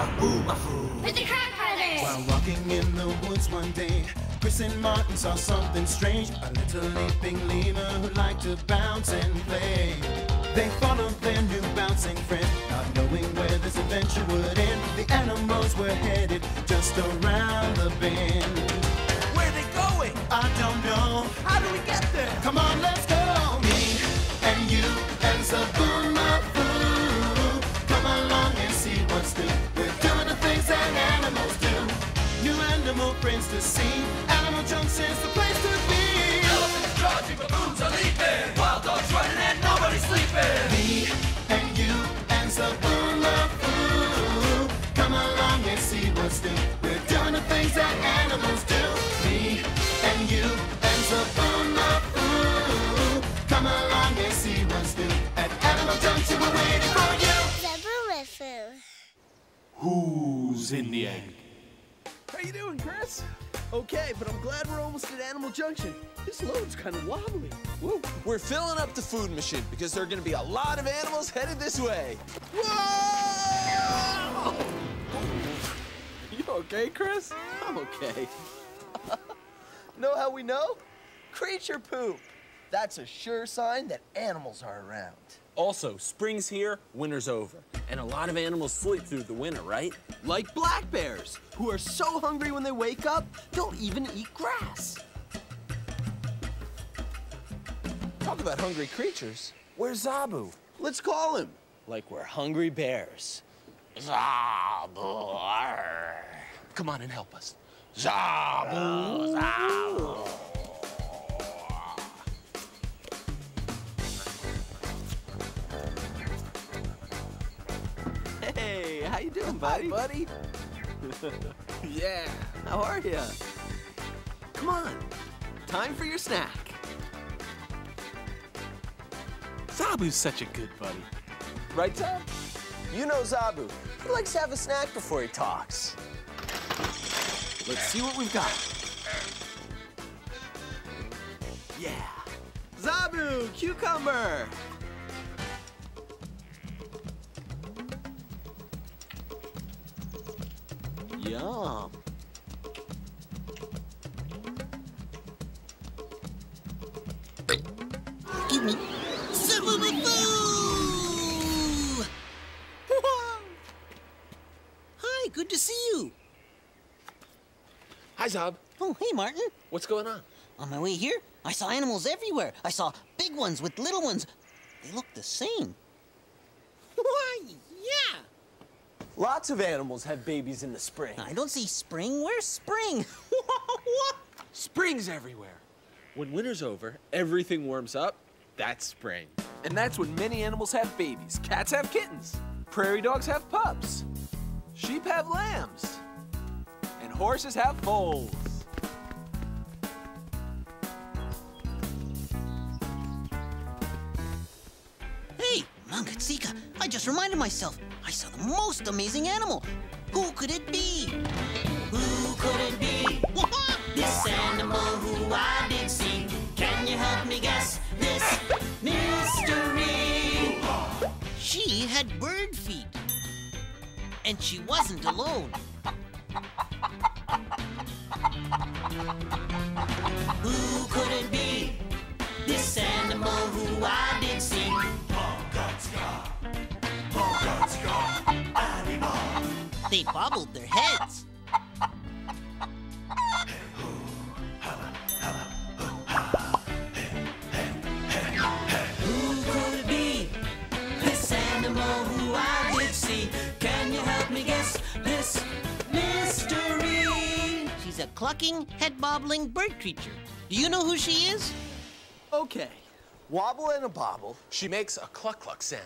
Zaboomafoo with the Crab Brothers. While walking in the woods one day, Chris and Martin saw something strange, a little leaping lemur who liked to bounce and play. They followed their new bouncing friend, not knowing where this adventure would end. The animals were headed just around the bend. Where are they going? I don't know. How do we get there? Come on, let's go. Me and you and Zaboomafoo, come along and see what's new. We're doing the things that animals do. New animal prints to see. Animal Junction's the place to be. Elephants, charging, baboons are leaping. Wild dogs running and nobody's sleeping. Me and you and Zaboomafoo, come along and see what's new. We're doing the things that animals do. Me and you and Zaboomafoo, come along and see what's new. At Animal Junction, we're waiting for you. Zaboomafoo. Who's in the egg? How you doing, Chris? Okay, but I'm glad we're almost at Animal Junction. This load's kind of wobbly. Woo. We're filling up the food machine because there are going to be a lot of animals headed this way. Whoa! You okay, Chris? I'm okay. Know how we know? Creature poop. That's a sure sign that animals are around. Also, spring's here, winter's over. And a lot of animals sleep through the winter, right? Like black bears, who are so hungry when they wake up, they'll even eat grass. Talk about hungry creatures. Where's Zabu? Let's call him. Like we're hungry bears. Zabu. Arr. Come on and help us. Zabu. Zabu. How you doing, buddy? Hi, buddy. Yeah. How are ya? Come on. Time for your snack. Zabu's such a good buddy. Right, Zab? You know Zabu. He likes to have a snack before he talks. Let's see what we've got. Yeah. Zabu, cucumber. Yum. Give me some of the food! Hi, good to see you. Hi, Zob. Oh, hey, Martin. What's going on? On my way here, I saw animals everywhere. I saw big ones with little ones. They look the same. Why, yeah. Lots of animals have babies in the spring. I don't see spring. Where's spring? What? Spring's everywhere. When winter's over, everything warms up. That's spring. And that's when many animals have babies. Cats have kittens. Prairie dogs have pups. Sheep have lambs. And horses have foals. Hey, Mangatsika, I just reminded myself. I saw the most amazing animal. Who could it be? Who could it be? This animal who I did see. Can you help me guess this mystery? She had bird feet. And she wasn't alone. Who could it be? This animal who I did see. They bobbled their heads. Who could it be? This animal who I did see. Can you help me guess this mystery? She's a clucking, head-bobbling bird creature. Do you know who she is? Okay. Wobble and a bobble. She makes a cluck-cluck sound.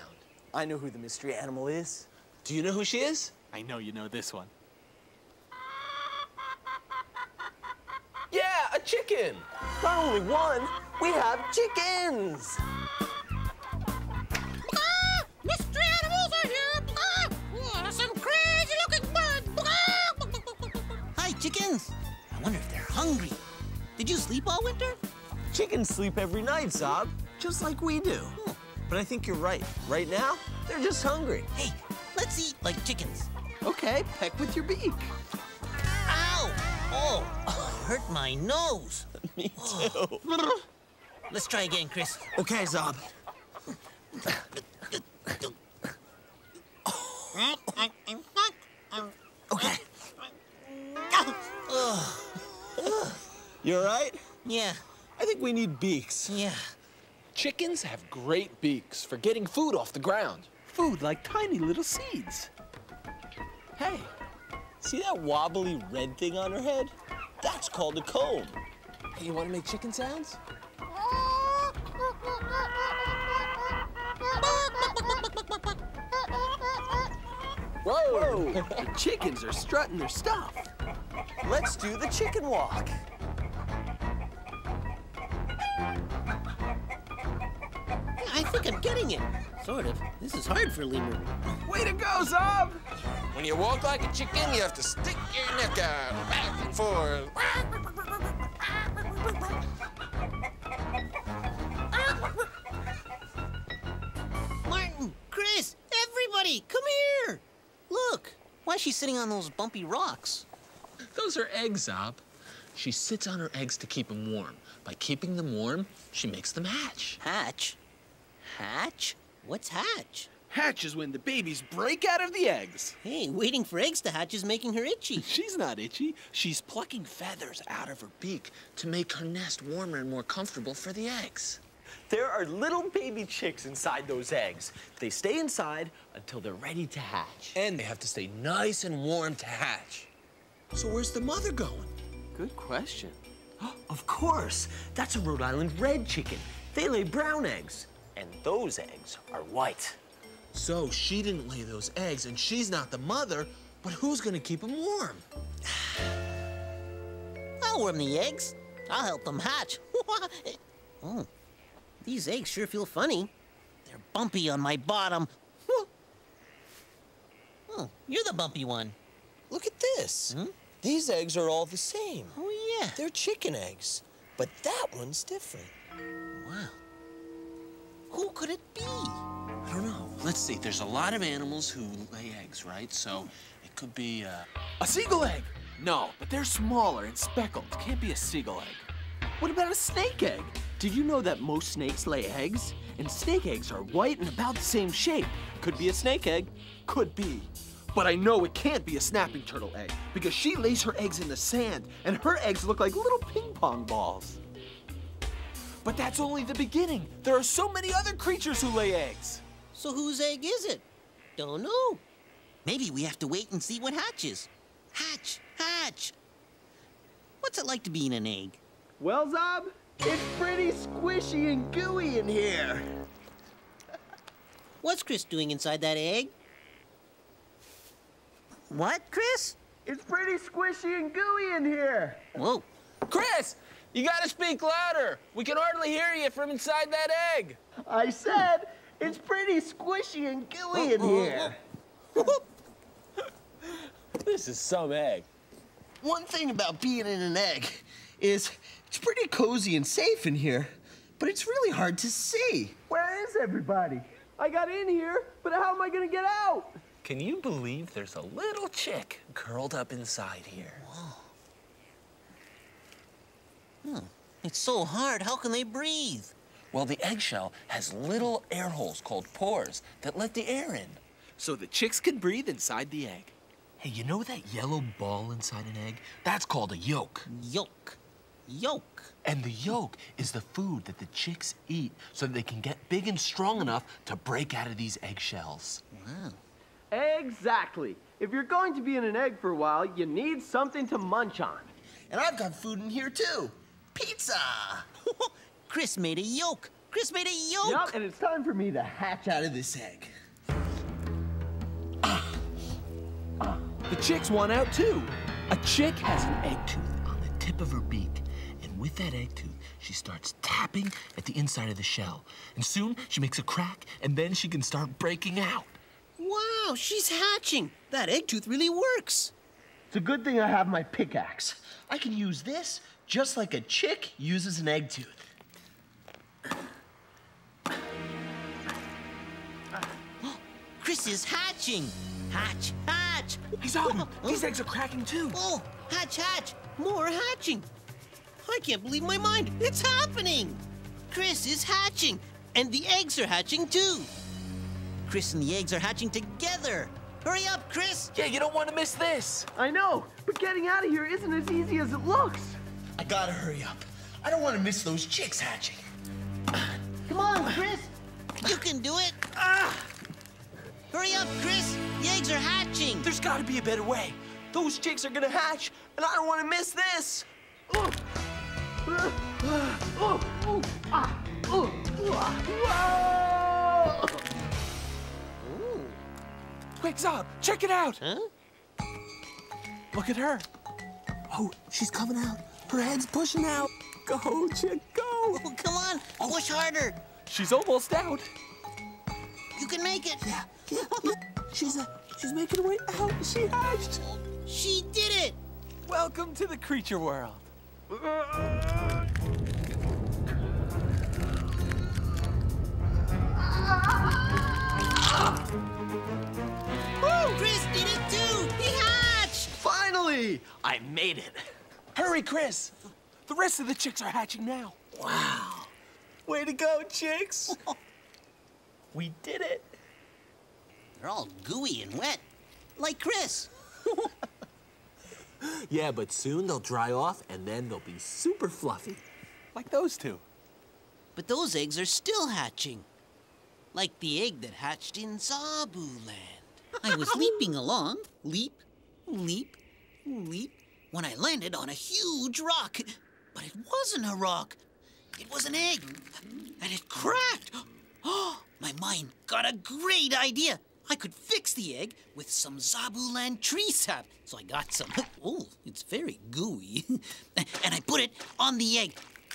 I know who the mystery animal is. Do you know who she is? I know you know this one. Yeah, a chicken! Not only one, we have chickens! Ah, mystery animals are here! Ah, oh, some crazy-looking birds! Ah. Hi, chickens! I wonder if they're hungry. Did you sleep all winter? Chickens sleep every night, Zob, just like we do. But I think you're right. Right now, they're just hungry. Hey, let's eat like chickens. Okay, peck with your beak. Ow! Oh, hurt my nose. Me too. Let's try again, Chris. Okay, Zob. Okay. You all right? Yeah. I think we need beaks. Yeah. Chickens have great beaks for getting food off the ground. Food like tiny little seeds. Hey, see that wobbly red thing on her head? That's called a comb. Hey, you want to make chicken sounds? Whoa! Chickens are strutting their stuff. Let's do the chicken walk. I think I'm getting it. Sort of. This is hard for a lemur. Way to go, Zob! When you walk like a chicken, you have to stick your neck out back and forth. Martin, Chris, everybody, come here. Look, why is she sitting on those bumpy rocks? Those are eggs, Zob. She sits on her eggs to keep them warm. By keeping them warm, she makes them hatch. Hatch? Hatch? What's hatch? Hatch is when the babies break out of the eggs. Hey, waiting for eggs to hatch is making her itchy. She's not itchy. She's plucking feathers out of her beak to make her nest warmer and more comfortable for the eggs. There are little baby chicks inside those eggs. They stay inside until they're ready to hatch. And they have to stay nice and warm to hatch. So where's the mother going? Good question. Of course. That's a Rhode Island Red chicken. They lay brown eggs. And those eggs are white. So she didn't lay those eggs, and she's not the mother, but who's gonna keep them warm? I'll warm the eggs. I'll help them hatch. Oh, these eggs sure feel funny. They're bumpy on my bottom. Oh, you're the bumpy one. Look at this. Hmm? These eggs are all the same. Oh, yeah. They're chicken eggs, but that one's different. Wow. Who could it be? I don't know. Let's see. There's a lot of animals who lay eggs, right? So it could be a seagull egg. No, but they're smaller and speckled. It can't be a seagull egg. What about a snake egg? Did you know that most snakes lay eggs? And snake eggs are white and about the same shape. Could be a snake egg. Could be. But I know it can't be a snapping turtle egg because she lays her eggs in the sand and her eggs look like little ping pong balls. But that's only the beginning. There are so many other creatures who lay eggs. So whose egg is it? Don't know. Maybe we have to wait and see what hatches. Hatch, hatch. What's it like to be in an egg? Well, Zob, it's pretty squishy and gooey in here. What's Chris doing inside that egg? What, Chris? It's pretty squishy and gooey in here. Whoa. Chris! You gotta speak louder. We can hardly hear you from inside that egg. I said, it's pretty squishy and gooey in here. This is some egg. One thing about being in an egg is it's pretty cozy and safe in here, but it's really hard to see. Where is everybody? I got in here, but how am I gonna get out? Can you believe there's a little chick curled up inside here? Whoa. It's so hard, how can they breathe? Well, the eggshell has little air holes called pores that let the air in. So the chicks can breathe inside the egg. Hey, you know that yellow ball inside an egg? That's called a yolk. Yolk. Yolk. And the yolk is the food that the chicks eat so that they can get big and strong enough to break out of these eggshells. Wow. Exactly. If you're going to be in an egg for a while, you need something to munch on. And I've got food in here, too. Pizza! Chris made a yolk! Chris made a yolk! Yup, and it's time for me to hatch out of this egg. The chicks want out, too. A chick has an egg tooth on the tip of her beak. And with that egg tooth, she starts tapping at the inside of the shell. And soon, she makes a crack, and then she can start breaking out. Wow, she's hatching! That egg tooth really works! It's a good thing I have my pickaxe. I can use this just like a chick uses an egg tooth. Chris is hatching. Hatch, hatch. hatch. He's on him. These eggs are cracking too. Oh, hatch, hatch. More hatching. I can't believe my mind. It's happening. Chris is hatching, and the eggs are hatching too. Chris and the eggs are hatching together. Hurry up, Chris. Yeah, you don't want to miss this. I know, but getting out of here isn't as easy as it looks. I gotta hurry up. I don't want to miss those chicks hatching. Come on, Chris. You can do it. Hurry up, Chris. The eggs are hatching. There's got to be a better way. Those chicks are going to hatch, and I don't want to miss this. Quick, Zob, check it out. Huh? Look at her. Oh, she's coming out. Her head's pushing out. Go, chick, go. Oh, come on. Push harder. She's almost out. You can make it. Yeah, she's making her way out. She hatched. She did it. Welcome to the creature world. Chris did it too. He hatched. Finally, I made it. Hurry, Chris. The rest of the chicks are hatching now. Wow. Way to go, chicks. We did it. They're all gooey and wet, like Chris. Yeah, but soon they'll dry off, and then they'll be super fluffy. Like those two. But those eggs are still hatching. Like the egg that hatched in Zaboo Land. I was leaping along, leap, leap, leap, when I landed on a huge rock. But it wasn't a rock. It was an egg, and it cracked. Oh, my mind got a great idea. I could fix the egg with some Zaboo Land tree sap. So I got some. Oh, it's very gooey. And I put it on the egg.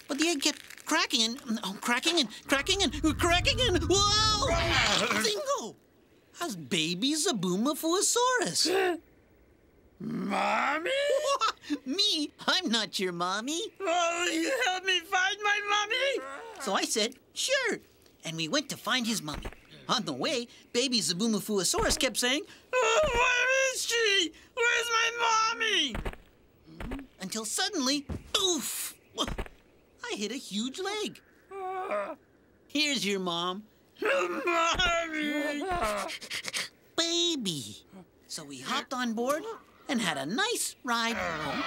But the egg kept cracking and cracking and cracking and cracking and... Whoa! Bingo! That's baby Zoboomafoosaurus. Mommy? Me? I'm not your mommy. Oh, will you help me find my mommy? So I said, sure. And we went to find his mommy. On the way, baby Zoboomafoosaurus kept saying, oh, where is she? Where's my mommy? Until suddenly, oof! I hit a huge leg. Here's your mom. Mommy! Baby. So we hopped on board and had a nice ride home.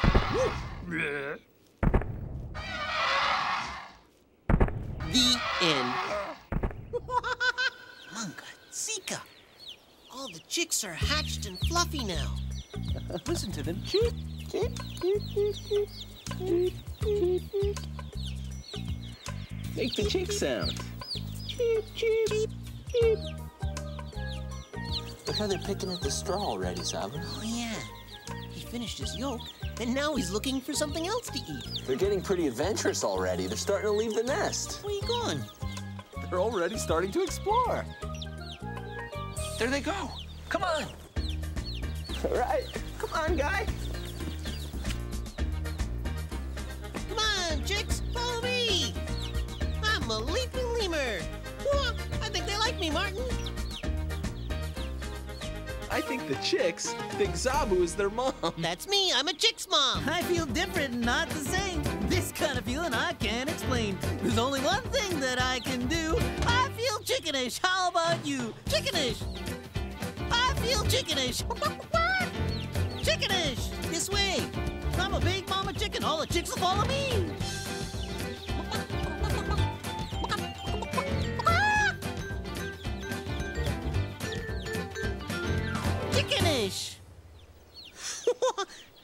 The end. Manga, Zika. All the chicks are hatched and fluffy now. Listen to them cheep, cheep, cheep, cheep, cheep, cheep, cheep, cheep. Make the chick sound. Cheep, cheep, cheep, cheep. Look how they're picking at the straw already, Zabu. Oh, yeah. He finished his yolk, and now he's looking for something else to eat. They're getting pretty adventurous already. They're starting to leave the nest. Where are you going? They're already starting to explore. There they go. Come on. All right. Come on, guy. Come on, chicks. Follow me. I'm a leaping lemur. Whoa, I think they like me, Martin. I think the chicks think Zabu is their mom. That's me. I'm a chick's mom. I feel different, not the same. This kind of feeling I can't explain. There's only one thing that I can do. I feel chickenish. How about you? Chickenish. I feel chickenish. Chickenish. This way. I'm a big mama chicken. All the chicks will follow me. Chickenish.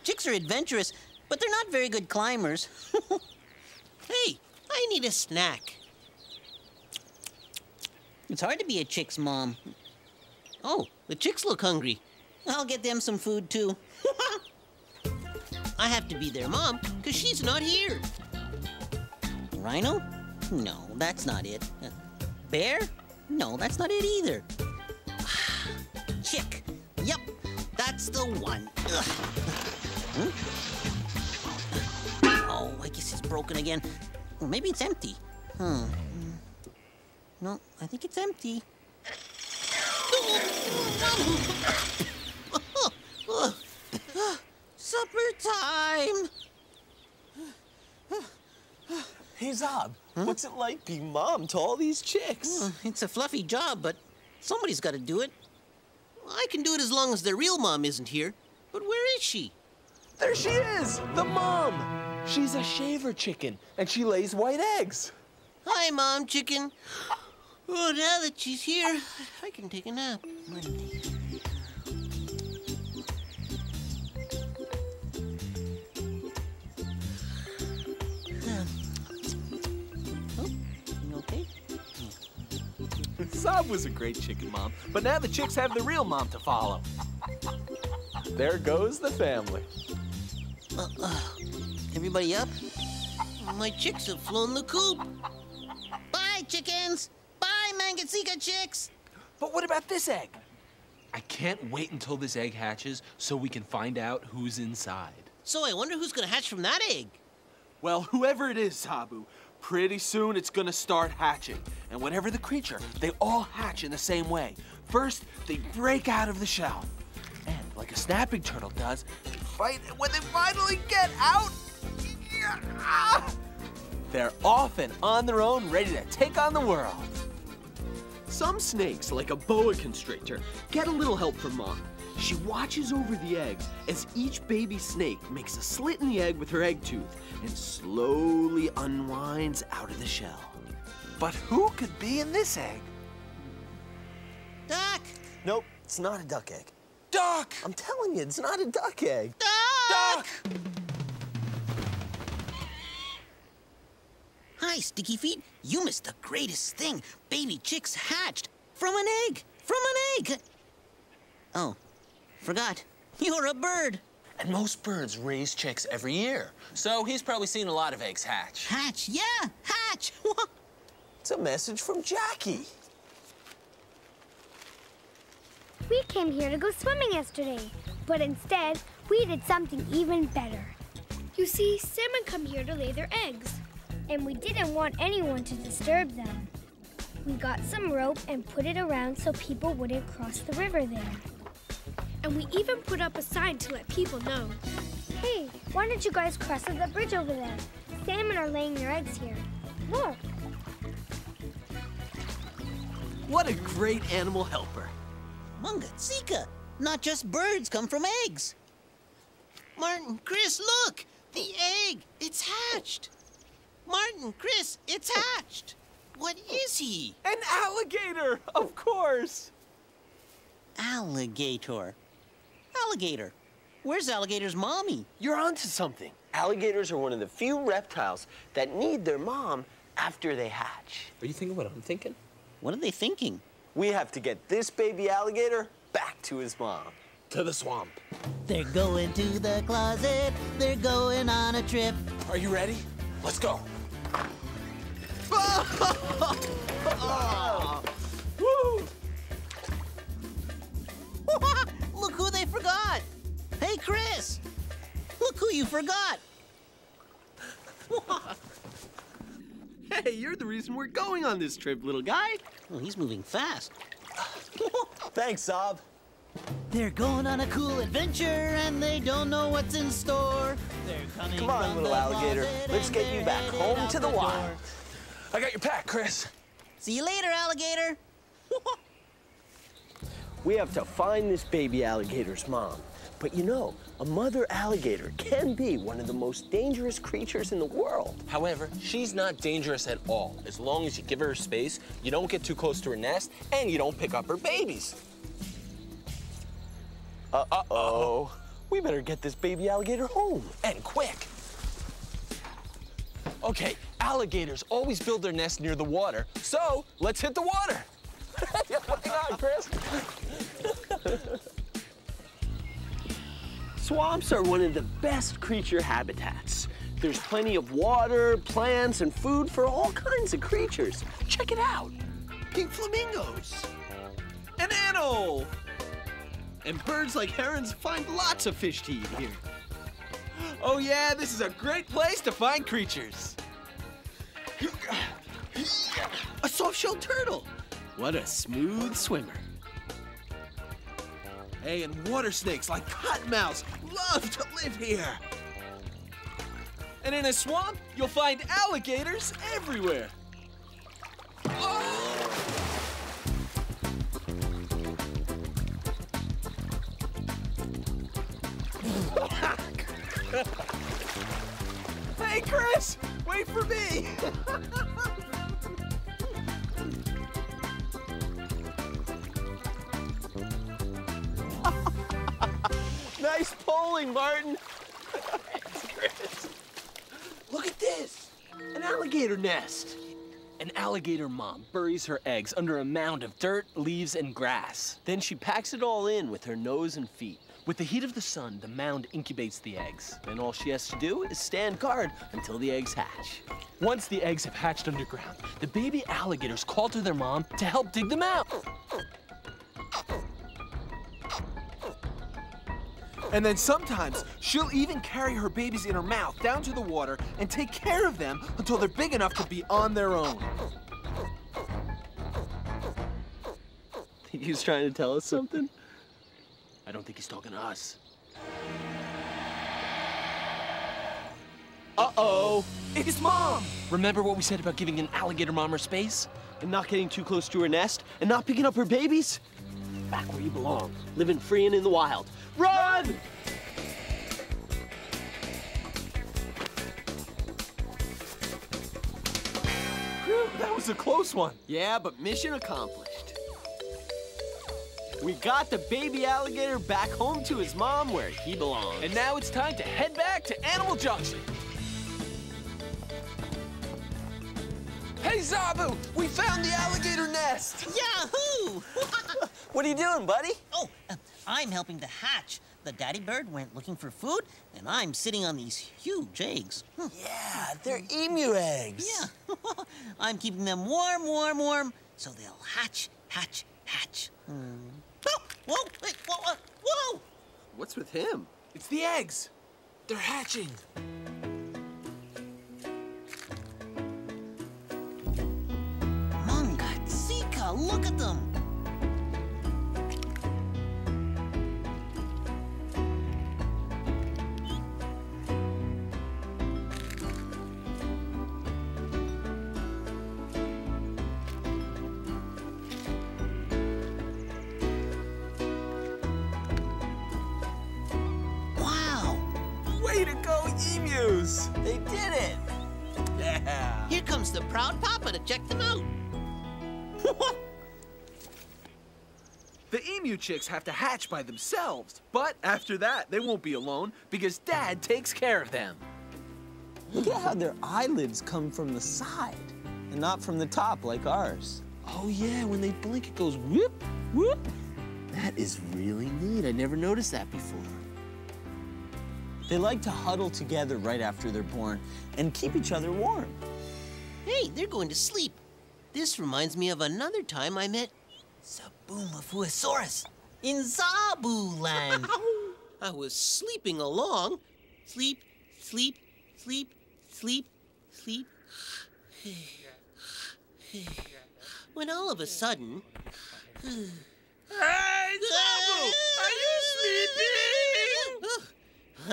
Chicks are adventurous, but they're not very good climbers. Hey, I need a snack. It's hard to be a chick's mom. Oh, the chicks look hungry. I'll get them some food, too. I have to be their mom, because she's not here. Rhino? No, that's not it. Bear? No, that's not it either. Chick. Yep, that's the one. Hmm? Oh, I guess it's broken again. Or maybe it's empty. Huh. No, I think it's empty. Hey, Zob, what's it like being mom to all these chicks? It's a fluffy job, but somebody's got to do it. I can do it as long as their real mom isn't here. But where is she? There she is, the mom. She's a shaver chicken, and she lays white eggs. Hi, Mom Chicken. Oh, now that she's here, I can take a nap. Zob was a great chicken, Mom, but now the chicks have the real mom to follow. There goes the family. Everybody up? My chicks have flown the coop. Bye, chickens. Bye, Mangatsika chicks. But what about this egg? I can't wait until this egg hatches so we can find out who's inside. So I wonder who's going to hatch from that egg. Well, whoever it is, Zabu, pretty soon it's going to start hatching. And whatever the creature, they all hatch in the same way. First, they break out of the shell. And like a snapping turtle does, they fight, and when they finally get out, they're off and on their own, ready to take on the world. Some snakes, like a boa constrictor, get a little help from Mom. She watches over the eggs as each baby snake makes a slit in the egg with her egg tooth and slowly unwinds out of the shell. But who could be in this egg? Duck! Nope, it's not a duck egg. Duck! I'm telling you, it's not a duck egg. Duck! Duck! Hi, Sticky Feet. You missed the greatest thing. Baby chicks hatched from an egg. From an egg. Oh, forgot. You're a bird. And most birds raise chicks every year. So he's probably seen a lot of eggs hatch. Hatch, yeah, hatch. It's a message from Jackie. We came here to go swimming yesterday, but instead we did something even better. You see, salmon come here to lay their eggs. And we didn't want anyone to disturb them. We got some rope and put it around so people wouldn't cross the river there. And we even put up a sign to let people know. Hey, why don't you guys cross the bridge over there? Salmon are laying their eggs here. Look. What a great animal helper. Mangatsika, not just birds come from eggs. Martin, Chris, look, the egg, it's hatched. Martin, Chris, it's hatched. What is he? An alligator, of course. Alligator. Alligator. Where's alligator's mommy? You're onto something. Alligators are one of the few reptiles that need their mom after they hatch. Are you thinking what I'm thinking? What are they thinking? We have to get this baby alligator back to his mom. To the swamp. They're going to the closet. They're going on a trip. Are you ready? Let's go. Oh. Woo. Look who they forgot. Hey, Chris. Look who you forgot. Hey, you're the reason we're going on this trip, little guy. Oh, he's moving fast. Thanks, Zob. They're going on a cool adventure, and they don't know what's in store. They're coming. Come on, little alligator. Let's get you back home to the wild. I got your pack, Chris. See you later, alligator. We have to find this baby alligator's mom. But you know, a mother alligator can be one of the most dangerous creatures in the world. However, she's not dangerous at all. As long as you give her space, you don't get too close to her nest, and you don't pick up her babies. Uh-oh. We better get this baby alligator home, and quick. Okay, alligators always build their nest near the water, so let's hit the water. Why not, Chris? Swamps are one of the best creature habitats. There's plenty of water, plants, and food for all kinds of creatures. Check it out. Pink flamingos. An anole. And birds like herons find lots of fish to eat here. Oh yeah, this is a great place to find creatures. A soft-shelled turtle. What a smooth swimmer. Hey, and water snakes like cottonmouths love to live here. And in a swamp, you'll find alligators everywhere. Hey, Chris, wait for me. Nice polling, Martin. Thanks, Chris. Look at this, an alligator nest. An alligator mom buries her eggs under a mound of dirt, leaves, and grass. Then she packs it all in with her nose and feet. With the heat of the sun, the mound incubates the eggs. Then all she has to do is stand guard until the eggs hatch. Once the eggs have hatched underground, the baby alligators call to their mom to help dig them out. And then sometimes she'll even carry her babies in her mouth down to the water and take care of them until they're big enough to be on their own. Think he's trying to tell us something? I don't think he's talking to us. Uh-oh, it's Mom! Remember what we said about giving an alligator mom her space? And not getting too close to her nest? And not picking up her babies? Back where you belong, living free and in the wild. Run! Whew, that was a close one. Yeah, but mission accomplished. We got the baby alligator back home to his mom where he belongs. And now it's time to head back to Animal Junction. Hey, Zabu, we found the alligator nest. Yahoo! What are you doing, buddy? Oh, I'm helping to hatch. The daddy bird went looking for food, and I'm sitting on these huge eggs. Yeah, they're emu eggs. Yeah, I'm keeping them warm, warm, warm, so they'll hatch, hatch, hatch. Oh, whoa, wait, whoa, whoa! What's with him? It's the eggs. They're hatching. Mangatsika, look at them. Way to go, emus! They did it! Yeah! Here comes the proud papa to check them out. The emu chicks have to hatch by themselves, but after that, they won't be alone because Dad takes care of them. Look at how their eyelids come from the side and not from the top like ours. Oh yeah, when they blink, it goes whoop, whoop. That is really neat. I never noticed that before. They like to huddle together right after they're born and keep each other warm. Hey, they're going to sleep. This reminds me of another time I met Zaboomafoosaurus in Zabu Land. I was sleeping along. Sleep, sleep, sleep, sleep, sleep. When all of a sudden... Hey, Zabu! Are you sleeping?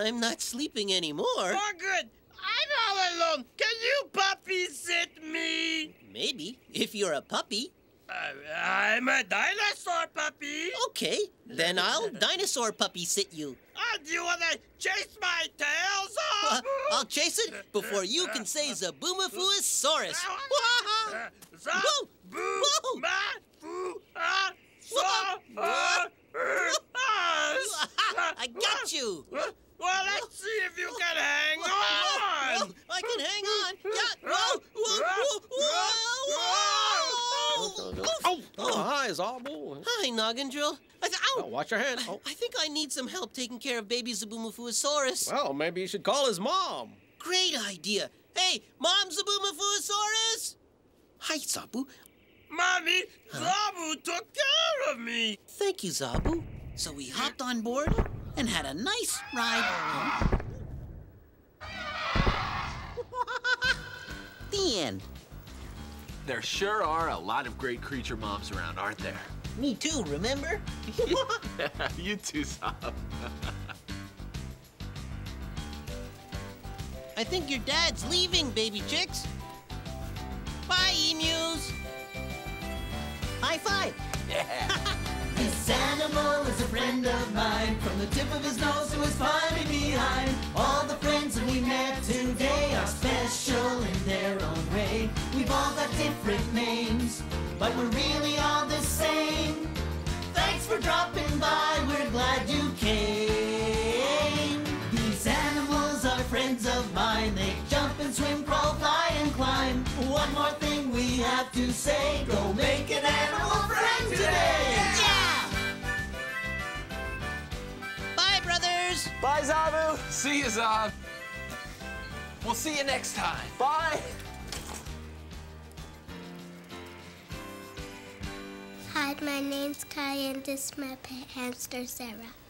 I'm not sleeping anymore. Oh, good. I'm all alone. Can you puppy sit me? Maybe, if you're a puppy. I'm a dinosaur puppy. Okay, then I'll dinosaur puppy sit you. Oh, do you want to chase my tails off? I'll chase it before you can say Zoboomafoosaurus. I got you. Well, let's see if you can hang on! I can hang on! Yeah! Whoa! Whoa! Whoa! Whoa! Oh! Hi, Zabu. Hi, Noggindrill. Oh, watch your hand. I think I need some help taking care of baby Zaboomafoosaurus. Well, maybe you should call his mom. Great idea. Hey, Mom Zaboomafoosaurus! Hi, Zabu. Mommy, Zabu took care of me. Thank you, Zabu. So we hopped on board and had a nice ride home. The end. There sure are a lot of great creature moms around, aren't there? Me too, remember? You too, Sob. I think your dad's leaving, baby chicks. Bye, emus. High five. This animal is a friend of mine, from the tip of his nose to his body behind. All the friends that we met today are special in their own way. We've all got different names, but we're really all the same. Thanks for dropping by, we're glad you came. These animals are friends of mine. They jump and swim, crawl, fly and climb. One more thing we have to say: go make an animal friend today. Yeah! Bye, brothers. Bye, Zabu. See you, Zab. We'll see you next time. Bye. Hi, my name's Kai, and this is my pet hamster, Sarah.